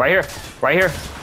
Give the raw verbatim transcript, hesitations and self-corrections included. Right here. Right here.